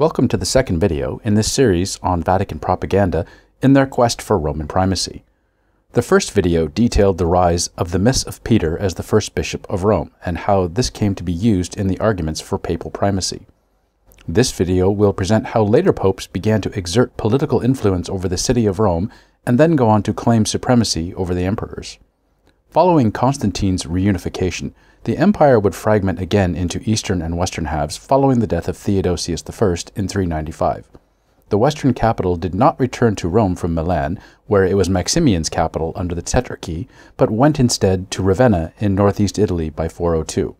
Welcome to the second video in this series on Vatican propaganda in their quest for Roman primacy. The first video detailed the rise of the Miss of Peter as the first bishop of Rome and how this came to be used in the arguments for papal primacy. This video will present how later popes began to exert political influence over the city of Rome and then go on to claim supremacy over the emperors. Following Constantine's reunification, the empire would fragment again into eastern and western halves following the death of Theodosius I in 395. The western capital did not return to Rome from Milan, where it was Maximian's capital under the Tetrarchy, but went instead to Ravenna in northeast Italy by 402.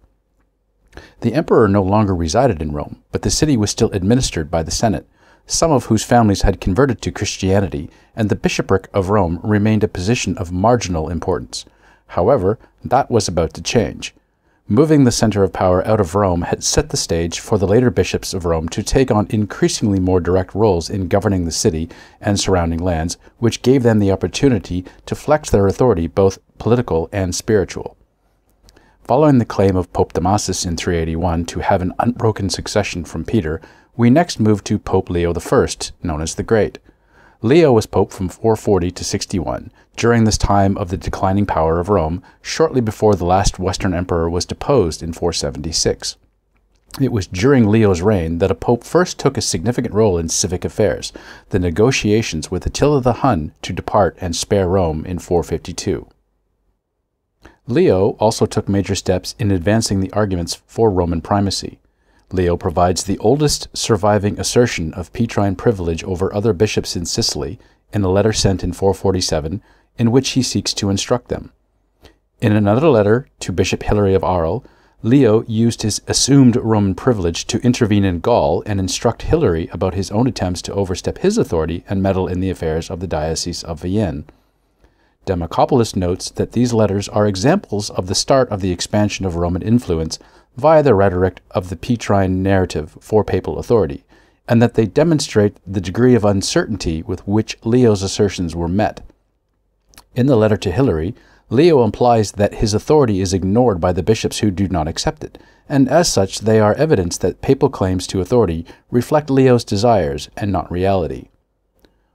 The emperor no longer resided in Rome, but the city was still administered by the Senate, some of whose families had converted to Christianity, and the bishopric of Rome remained a position of marginal importance. However, that was about to change. Moving the center of power out of Rome had set the stage for the later bishops of Rome to take on increasingly more direct roles in governing the city and surrounding lands, which gave them the opportunity to flex their authority both political and spiritual. Following the claim of Pope Damasus in 381 to have an unbroken succession from Peter, we next move to Pope Leo I, known as the Great. Leo was pope from 440 to 61, during this time of the declining power of Rome, shortly before the last Western emperor was deposed in 476. It was during Leo's reign that a pope first took a significant role in civic affairs, the negotiations with Attila the Hun to depart and spare Rome in 452. Leo also took major steps in advancing the arguments for Roman primacy. Leo provides the oldest surviving assertion of Petrine privilege over other bishops in Sicily in a letter sent in 447, in which he seeks to instruct them. In another letter to Bishop Hilary of Arles, Leo used his assumed Roman privilege to intervene in Gaul and instruct Hilary about his own attempts to overstep his authority and meddle in the affairs of the Diocese of Vienne. Demacopoulos notes that these letters are examples of the start of the expansion of Roman influence via the rhetoric of the Petrine narrative for papal authority, and that they demonstrate the degree of uncertainty with which Leo's assertions were met. In the letter to Hilary, Leo implies that his authority is ignored by the bishops who do not accept it, and as such they are evidence that papal claims to authority reflect Leo's desires and not reality.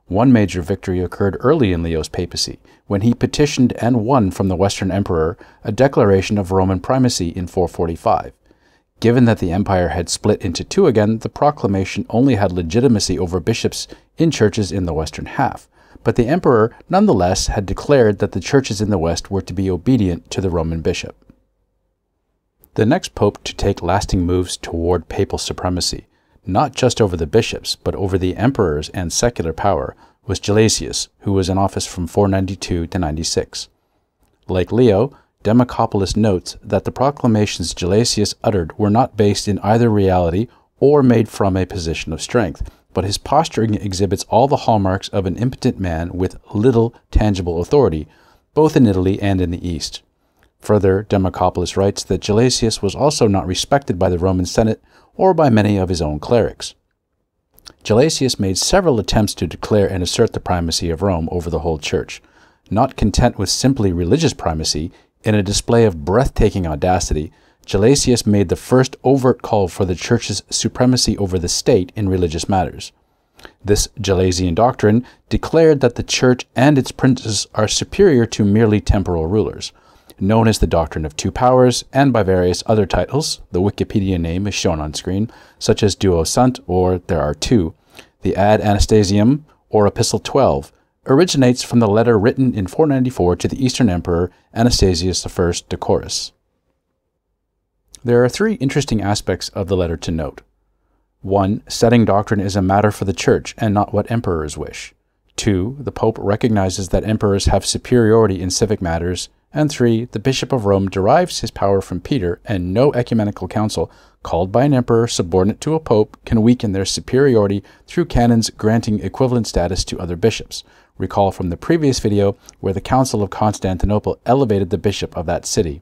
One major victory occurred early in Leo's papacy, when he petitioned and won from the Western emperor a declaration of Roman primacy in 445. Given that the empire had split into two again, the proclamation only had legitimacy over bishops in churches in the western half, but the emperor nonetheless had declared that the churches in the west were to be obedient to the Roman bishop. The next pope to take lasting moves toward papal supremacy, not just over the bishops, but over the emperors and secular power, was Gelasius, who was in office from 492 to 96. Like Leo, Demacopoulos notes that the proclamations Gelasius uttered were not based in either reality or made from a position of strength, but his posturing exhibits all the hallmarks of an impotent man with little tangible authority, both in Italy and in the East. Further, Demacopoulos writes that Gelasius was also not respected by the Roman Senate or by many of his own clerics. Gelasius made several attempts to declare and assert the primacy of Rome over the whole Church. Not content with simply religious primacy, in a display of breathtaking audacity, Gelasius made the first overt call for the Church's supremacy over the state in religious matters. This Gelasian doctrine declared that the Church and its princes are superior to merely temporal rulers. Known as the Doctrine of Two Powers, and by various other titles, the Wikipedia name is shown on screen, such as Duo Sunt, or There Are Two. The Ad Anastasium, or Epistle 12, originates from the letter written in 494 to the Eastern Emperor Anastasius I Decorus. There are three interesting aspects of the letter to note. 1. Setting doctrine is a matter for the Church, and not what emperors wish. 2. The Pope recognizes that emperors have superiority in civic matters. And 3. The Bishop of Rome derives his power from Peter, and no ecumenical council called by an emperor subordinate to a pope can weaken their superiority through canons granting equivalent status to other bishops. Recall from the previous video where the Council of Constantinople elevated the bishop of that city.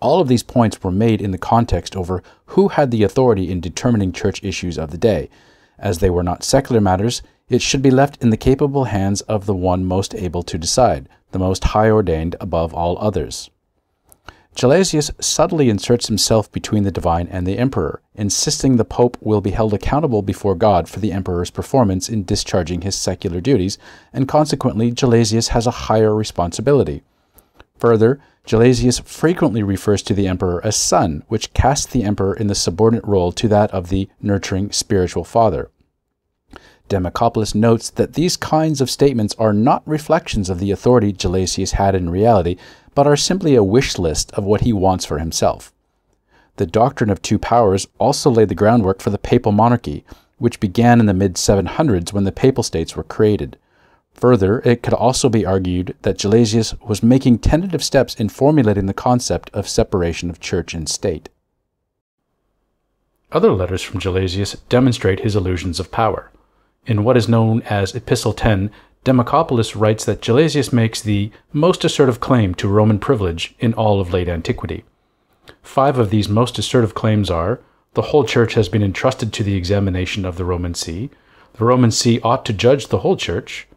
All of these points were made in the context over who had the authority in determining church issues of the day. As they were not secular matters, it should be left in the capable hands of the one most able to decide, the most high ordained above all others. Gelasius subtly inserts himself between the divine and the emperor, insisting the pope will be held accountable before God for the emperor's performance in discharging his secular duties, and consequently Gelasius has a higher responsibility. Further, Gelasius frequently refers to the emperor as son, which casts the emperor in the subordinate role to that of the nurturing spiritual father. Demacopoulos notes that these kinds of statements are not reflections of the authority Gelasius had in reality, but are simply a wish list of what he wants for himself. The Doctrine of Two Powers also laid the groundwork for the papal monarchy, which began in the mid-700s when the papal states were created. Further, it could also be argued that Gelasius was making tentative steps in formulating the concept of separation of church and state. Other letters from Gelasius demonstrate his illusions of power. In what is known as Epistle 10, Demacopoulos writes that Gelasius makes the most assertive claim to Roman privilege in all of late antiquity. 5 of these most assertive claims are: the whole church has been entrusted to the examination of the Roman See, the Roman See ought to judge the whole church,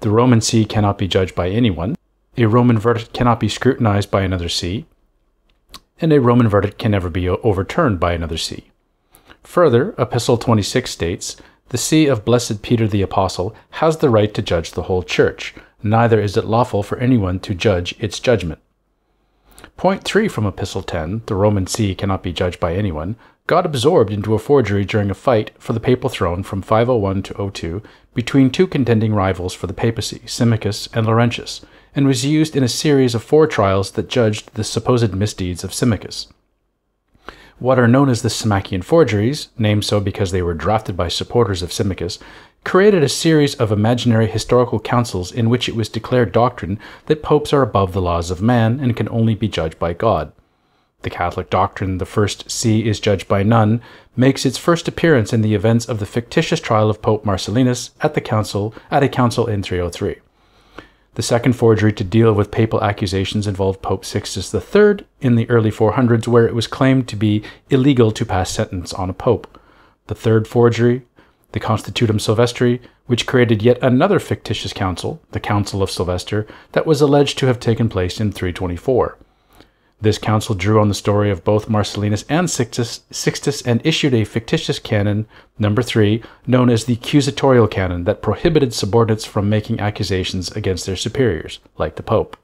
the Roman See cannot be judged by anyone, a Roman verdict cannot be scrutinized by another see, and a Roman verdict can never be overturned by another see. Further, Epistle 26 states, the see of blessed Peter the Apostle has the right to judge the whole church, neither is it lawful for anyone to judge its judgment. Point 3 from Epistle 10, the Roman see cannot be judged by anyone, got absorbed into a forgery during a fight for the papal throne from 501 to 02 between 2 contending rivals for the papacy, Symmachus and Laurentius, and was used in a series of 4 trials that judged the supposed misdeeds of Symmachus. What are known as the Symmachian forgeries, named so because they were drafted by supporters of Symmachus, created a series of imaginary historical councils in which it was declared doctrine that popes are above the laws of man and can only be judged by God. The Catholic doctrine, the first see is judged by none, makes its first appearance in the events of the fictitious trial of Pope Marcellinus at a council in 303. The second forgery to deal with papal accusations involved Pope Sixtus III in the early 400s, where it was claimed to be illegal to pass sentence on a pope. The third forgery, the Constitutum Silvestri, which created yet another fictitious council, the Council of Sylvester, that was alleged to have taken place in 324. This council drew on the story of both Marcellinus and Sixtus and issued a fictitious canon, number 3, known as the accusatorial canon, that prohibited subordinates from making accusations against their superiors, like the Pope.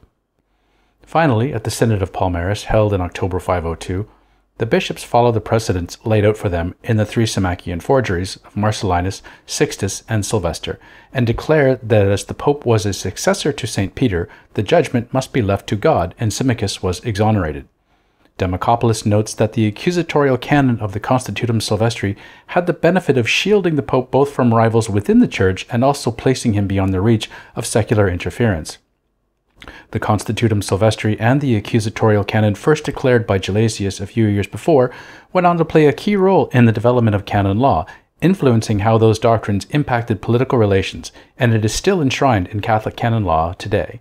Finally, at the Senate of Palmaris, held in October 502, the bishops followed the precedents laid out for them in the 3 Symmachian forgeries of Marcellinus, Sixtus, and Sylvester, and declared that as the Pope was a successor to St. Peter, the judgment must be left to God, and Symmachus was exonerated. Demacopoulos notes that the accusatorial canon of the Constitutum Silvestri had the benefit of shielding the Pope both from rivals within the Church and also placing him beyond the reach of secular interference. The Constitutum Silvestri and the accusatorial canon, first declared by Gelasius a few years before, went on to play a key role in the development of canon law, influencing how those doctrines impacted political relations, and it is still enshrined in Catholic canon law today.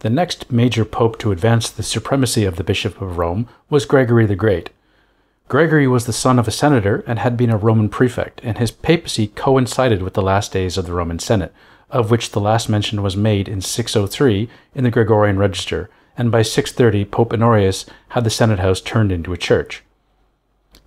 The next major pope to advance the supremacy of the Bishop of Rome was Gregory the Great. Gregory was the son of a senator and had been a Roman prefect, and his papacy coincided with the last days of the Roman Senate, of which the last mention was made in 603 in the Gregorian Register, and by 630 Pope Honorius had the Senate House turned into a church.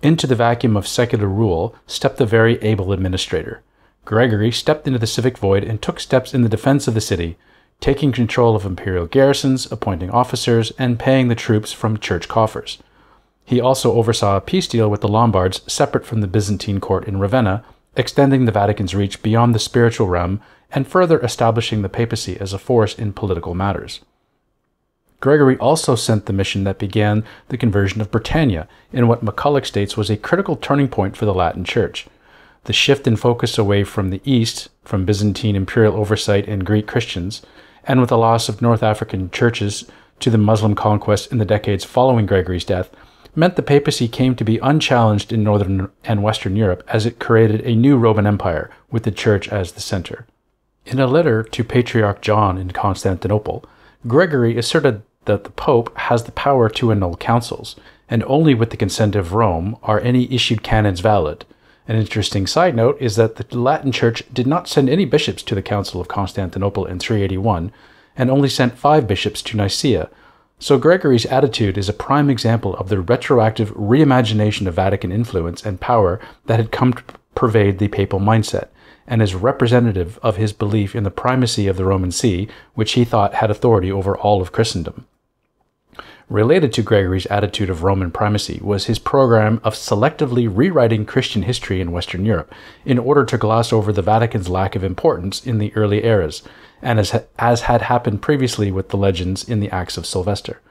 Into the vacuum of secular rule stepped the very able administrator. Gregory stepped into the civic void and took steps in the defense of the city, taking control of imperial garrisons, appointing officers, and paying the troops from church coffers. He also oversaw a peace deal with the Lombards separate from the Byzantine court in Ravenna, extending the Vatican's reach beyond the spiritual realm and further establishing the papacy as a force in political matters. Gregory also sent the mission that began the conversion of Britannia in what Macaulay states was a critical turning point for the Latin Church. The shift in focus away from the East, from Byzantine imperial oversight and Greek Christians, and with the loss of North African churches to the Muslim conquest in the decades following Gregory's death, meant the papacy came to be unchallenged in northern and western Europe as it created a new Roman Empire with the church as the center. In a letter to Patriarch John in Constantinople, Gregory asserted that the Pope has the power to annul councils, and only with the consent of Rome are any issued canons valid. An interesting side note is that the Latin Church did not send any bishops to the Council of Constantinople in 381, and only sent 5 bishops to Nicaea, So Gregory's attitude is a prime example of the retroactive reimagination of Vatican influence and power that had come to pervade the papal mindset, and is representative of his belief in the primacy of the Roman See, which he thought had authority over all of Christendom. Related to Gregory's attitude of Roman primacy was his program of selectively rewriting Christian history in Western Europe in order to gloss over the Vatican's lack of importance in the early eras, and as had happened previously with the legends in the Acts of Sylvester.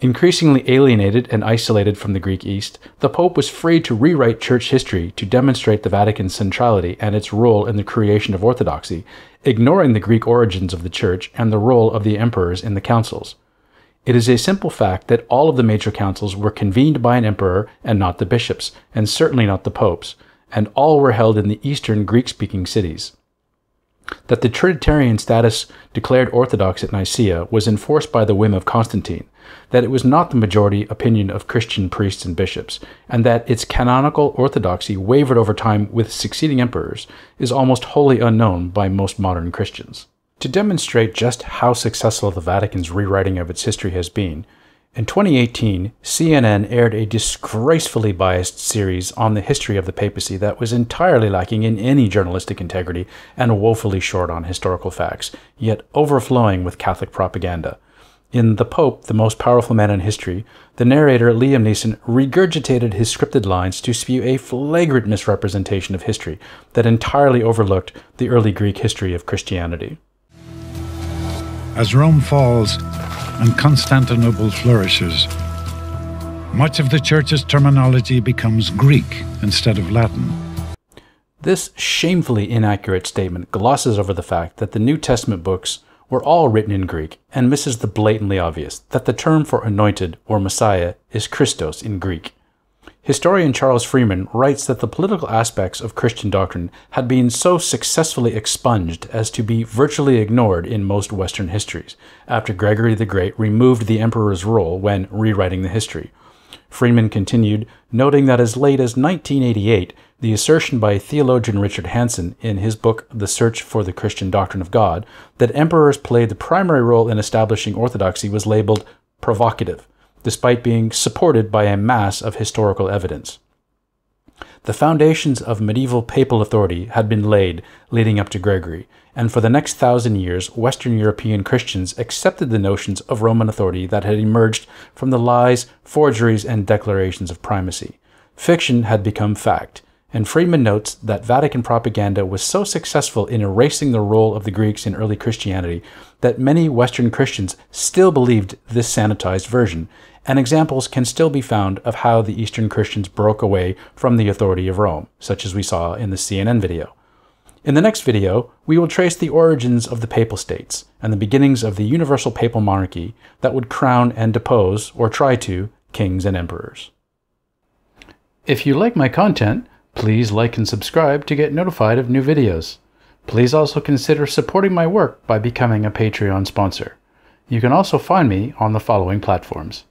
Increasingly alienated and isolated from the Greek East, the Pope was free to rewrite church history to demonstrate the Vatican's centrality and its role in the creation of orthodoxy, ignoring the Greek origins of the Church and the role of the emperors in the councils. It is a simple fact that all of the major councils were convened by an emperor and not the bishops, and certainly not the popes, and all were held in the eastern Greek-speaking cities. That the Trinitarian status declared orthodox at Nicaea was enforced by the whim of Constantine, that it was not the majority opinion of Christian priests and bishops, and that its canonical orthodoxy wavered over time with succeeding emperors, is almost wholly unknown by most modern Christians. To demonstrate just how successful the Vatican's rewriting of its history has been, in 2018, CNN aired a disgracefully biased series on the history of the papacy that was entirely lacking in any journalistic integrity and woefully short on historical facts, yet overflowing with Catholic propaganda. In The Pope, The Most Powerful Man in History, the narrator Liam Neeson regurgitated his scripted lines to spew a flagrant misrepresentation of history that entirely overlooked the early Greek history of Christianity. As Rome falls, and Constantinople flourishes, much of the Church's terminology becomes Greek instead of Latin. This shamefully inaccurate statement glosses over the fact that the New Testament books were all written in Greek and misses the blatantly obvious that the term for anointed or Messiah is Christos in Greek. Historian Charles Freeman writes that the political aspects of Christian doctrine had been so successfully expunged as to be virtually ignored in most Western histories, after Gregory the Great removed the emperor's role when rewriting the history. Freeman continued, noting that as late as 1988, the assertion by theologian Richard Hansen in his book The Search for the Christian Doctrine of God that emperors played the primary role in establishing orthodoxy was labeled provocative, despite being supported by a mass of historical evidence. The foundations of medieval papal authority had been laid leading up to Gregory, and for the next 1,000 years, Western European Christians accepted the notions of Roman authority that had emerged from the lies, forgeries, and declarations of primacy. Fiction had become fact, and Freeman notes that Vatican propaganda was so successful in erasing the role of the Greeks in early Christianity that many Western Christians still believed this sanitized version, and examples can still be found of how the Eastern Christians broke away from the authority of Rome, such as we saw in the CNN video. In the next video, we will trace the origins of the Papal States and the beginnings of the universal papal monarchy that would crown and depose, or try to, kings and emperors. If you like my content, please like and subscribe to get notified of new videos. Please also consider supporting my work by becoming a Patreon sponsor. You can also find me on the following platforms.